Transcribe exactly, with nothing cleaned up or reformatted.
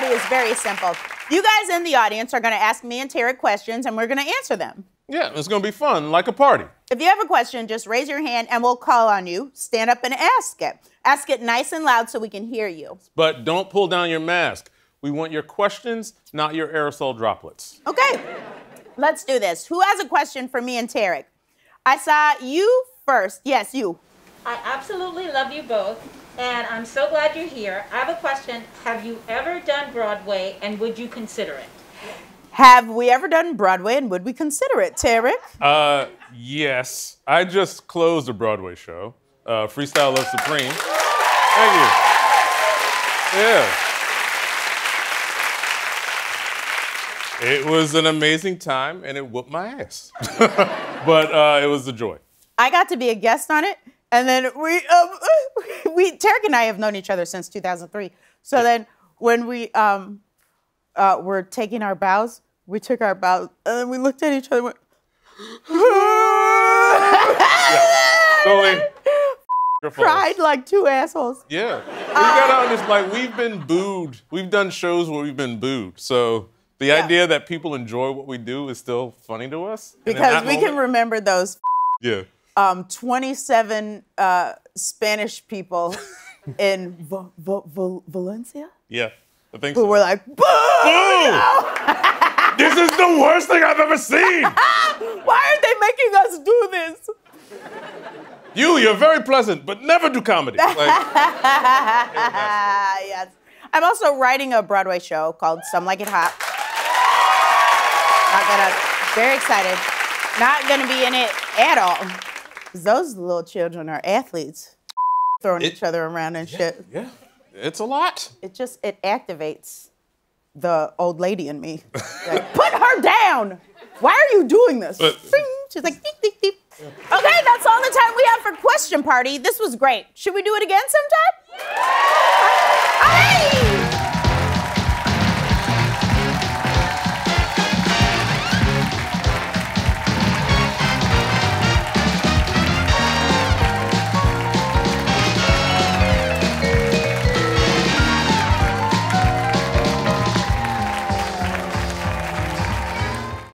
party is very simple. You guys in the audience are gonna ask me and Tarik questions, and we're gonna answer them. Yeah, it's gonna be fun, like a party. If you have a question, just raise your hand and we'll call on you. Stand up and ask it. Ask it nice and loud so we can hear you. But don't pull down your mask. We want your questions, not your aerosol droplets. Okay, let's do this. Who has a question for me and Tarik? I saw you first. Yes, you. I absolutely love you both, and I'm so glad you're here. I have a question. Have you ever done Broadway, and would you consider it? Have we ever done Broadway, and would we consider it, Tarik? Uh, yes. I just closed a Broadway show, uh, Freestyle Love Supreme. Thank you. Yeah. It was an amazing time, and it whooped my ass. But uh, it was a joy. I got to be a guest on it, and then we, um, we Tarik and I have known each other since two thousand three. So yeah. Then when we um, uh, were taking our bows, we took our bows, and then we looked at each other and went, yeah. So like, cried like two assholes. Yeah. We uh, got out and it's like, we've been booed. We've done shows where we've been booed, so. The yeah. idea that people enjoy what we do is still funny to us. Because we moment, can remember those yeah. um, twenty-seven uh, Spanish people in Val Val Val Valencia? Yeah, I think who so. Who were like, boo! Boo! No! This is the worst thing I've ever seen! Why are they making us do this? You, you're very pleasant, but never do comedy. Like, yes. I'm also writing a Broadway show called Some Like It Hot. Not gonna, very excited. Not gonna be in it at all. Those little children are athletes, throwing it, each other around and yeah, shit. Yeah, it's a lot. It just, it activates the old lady in me. Like, put her down! Why are you doing this? But, she's like, deep, deep, deep. Yeah. Okay, that's all the time we have for Question Party. This was great. Should we do it again sometime? Yeah.